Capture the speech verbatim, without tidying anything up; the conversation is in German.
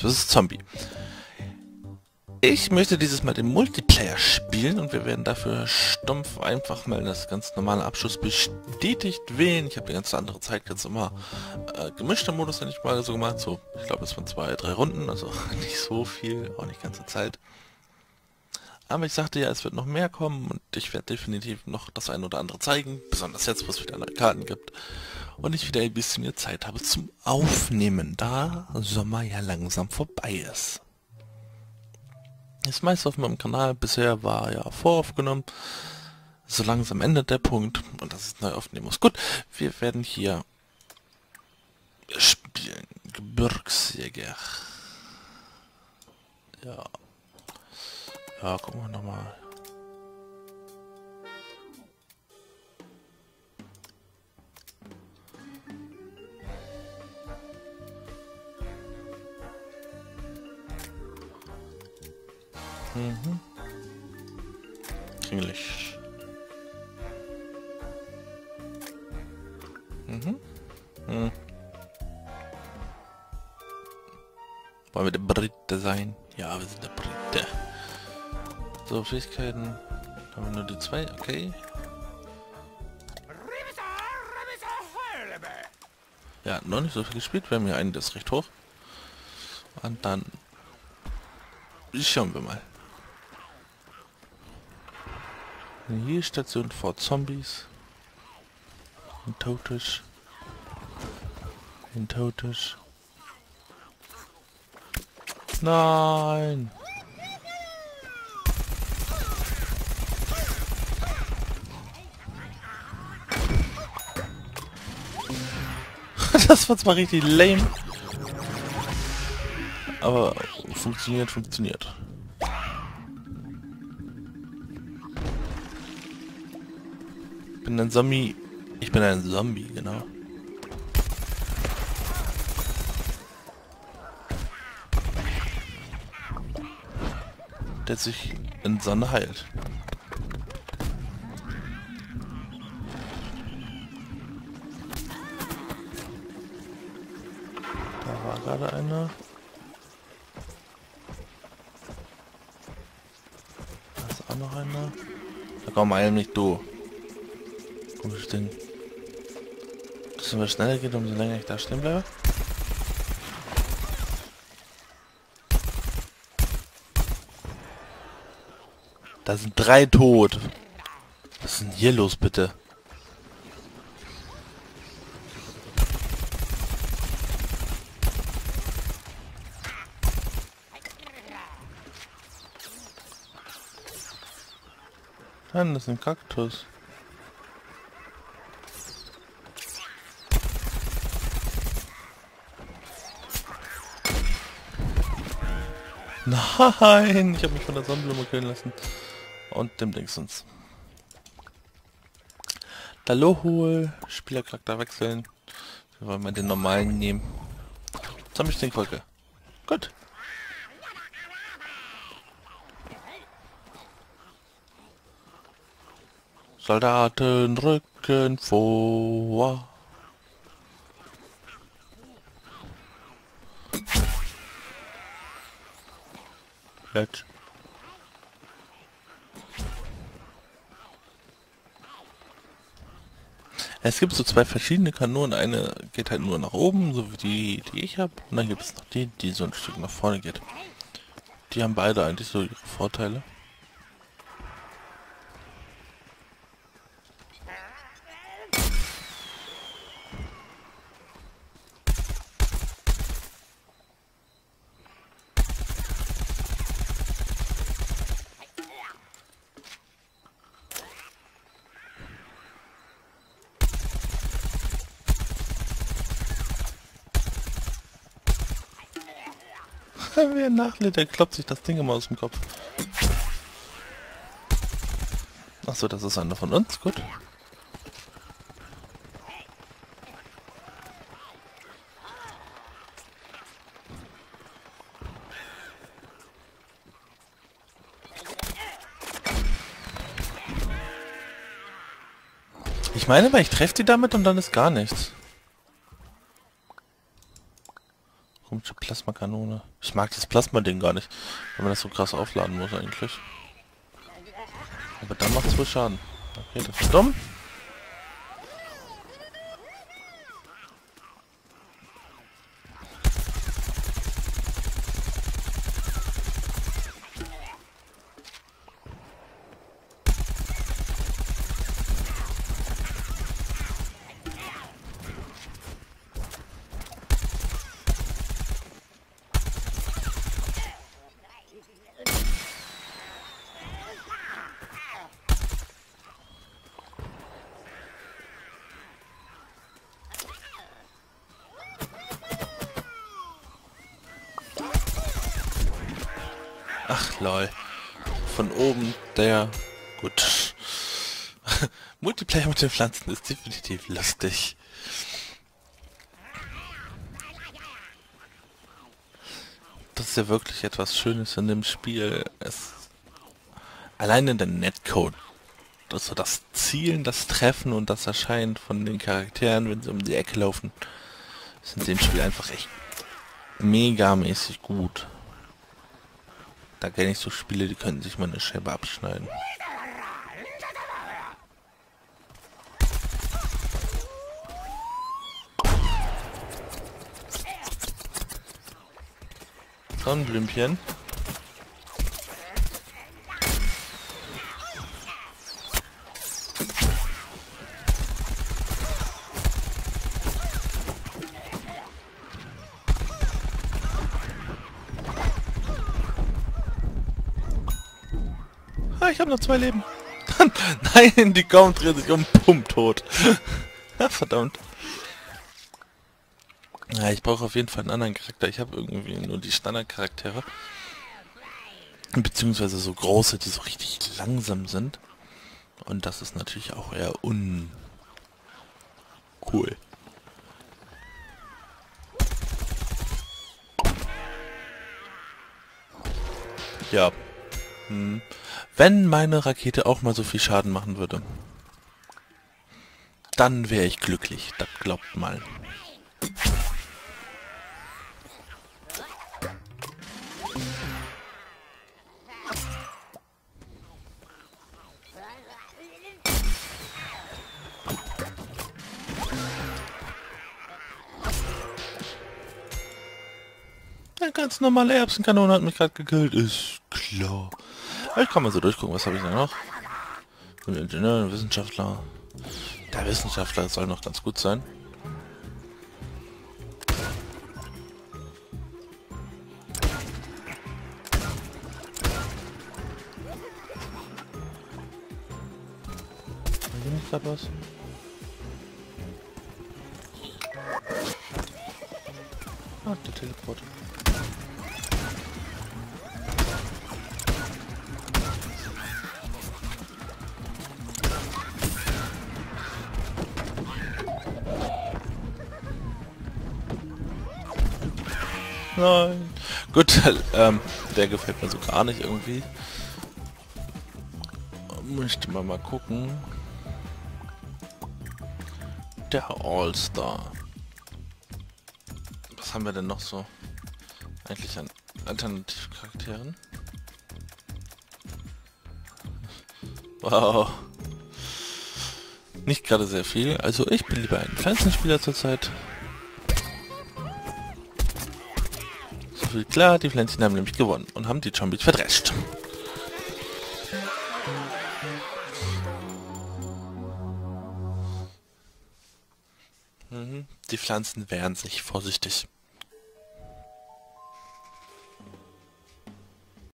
Plants versus Zombie. Ich möchte dieses Mal den Multiplayer spielen und wir werden dafür stumpf einfach mal das ganz normale Abschuss bestätigt wählen. Ich habe eine ganz andere Zeit jetzt immer äh, gemischter Modus, den ich mal so gemacht. So, ich glaube, es waren zwei, drei Runden, also nicht so viel, auch nicht ganze Zeit. Aber ich sagte ja, es wird noch mehr kommen und ich werde definitiv noch das ein oder andere zeigen, besonders jetzt, wo es wieder neue Karten gibt. Und ich wieder ein bisschen mehr Zeit habe zum Aufnehmen, da Sommer ja langsam vorbei ist. Das meiste auf meinem Kanal bisher war ja voraufgenommen. So langsam endet der Punkt und das ist neu aufnehmen muss. Gut, wir werden hier spielen. Gebirgsjäger. Ja. Ja, gucken wir nochmal. Mhm. Kringlich. Mhm. Mhm. Wollen wir der Brite sein? Ja, wir sind der Brite. So, Fähigkeiten. Haben wir nur die zwei? Okay. Ja, noch nicht so viel gespielt. Wir haben hier einen, der ist recht hoch. Und dann schauen wir mal. Hier Station vor Zombies. Ein Totisch. Ein Totisch. Nein! Das war zwar richtig lame. Aber funktioniert, funktioniert. Ich bin ein Zombie. Ich bin ein Zombie, genau. Der sich in Sonne heilt. Da war gerade einer. Da ist auch noch einer. Da komm, heil mich du. Komisches Ding. Umso mehr schneller geht, umso länger ich da stehen bleibe. Da sind drei tot. Was ist denn hier los, bitte? Nein, das ist ein Kaktus. Nein, ich habe mich von der Sonnenblume killen lassen. Und dem Dingsens. Dalohol, Spielercharakter wechseln. Wir wollen mal den normalen nehmen. Zombie-Stinkwolke. Gut. Soldaten rücken vor. Jetzt. Es gibt so zwei verschiedene Kanonen, eine geht halt nur nach oben, so wie die, die ich habe, und dann gibt es noch die, die so ein Stück nach vorne geht. Die haben beide eigentlich so ihre Vorteile. Wer nachlädt, der klopft sich das Ding immer aus dem Kopf. Achso, das ist einer von uns, gut. Ich meine, weil ich treffe die damit und dann ist gar nichts. Komische Plasmakanone. Ich mag das Plasma-Ding gar nicht, wenn man das so krass aufladen muss eigentlich. Aber dann macht es wohl Schaden. Okay, das ist dumm. Ach lol, von oben der... Gut. Multiplayer mit den Pflanzen ist definitiv lustig. Das ist ja wirklich etwas Schönes in dem Spiel. Es alleine der Netcode. Also das Zielen, das Treffen und das Erscheinen von den Charakteren, wenn sie um die Ecke laufen, ist in dem Spiel einfach echt megamäßig gut. Da kenne ich so Spiele, die können sich mal eine Scheibe abschneiden. Sonnenblümchen. Ich habe noch zwei Leben. Nein, die Gaum dreht sich um, pum, tot. Verdammt. Ja, ich brauche auf jeden Fall einen anderen Charakter. Ich habe irgendwie nur die Standardcharaktere. Beziehungsweise so große, die so richtig langsam sind. Und das ist natürlich auch eher un... cool. Ja. Hm. Wenn meine Rakete auch mal so viel Schaden machen würde, dann wäre ich glücklich, das glaubt mal. Eine ganz normale Erbsenkanone hat mich gerade gekillt, ist klar. Ich kann mal so durchgucken, was habe ich da noch? Ein Ingenieur, ein Wissenschaftler. Der Wissenschaftler soll noch ganz gut sein. Ist da was? Ah, der Teleporter. Nein. Gut, ähm, der gefällt mir so gar nicht irgendwie. Möchte man mal gucken. Der All-Star. Was haben wir denn noch so eigentlich an Alternativcharakteren? Wow. Nicht gerade sehr viel. Also ich bin lieber ein Pflanzenspieler zurzeit. Klar, die Pflänzchen haben nämlich gewonnen und haben die Zombies verdrescht. Mhm. Die Pflanzen wehren sich vorsichtig.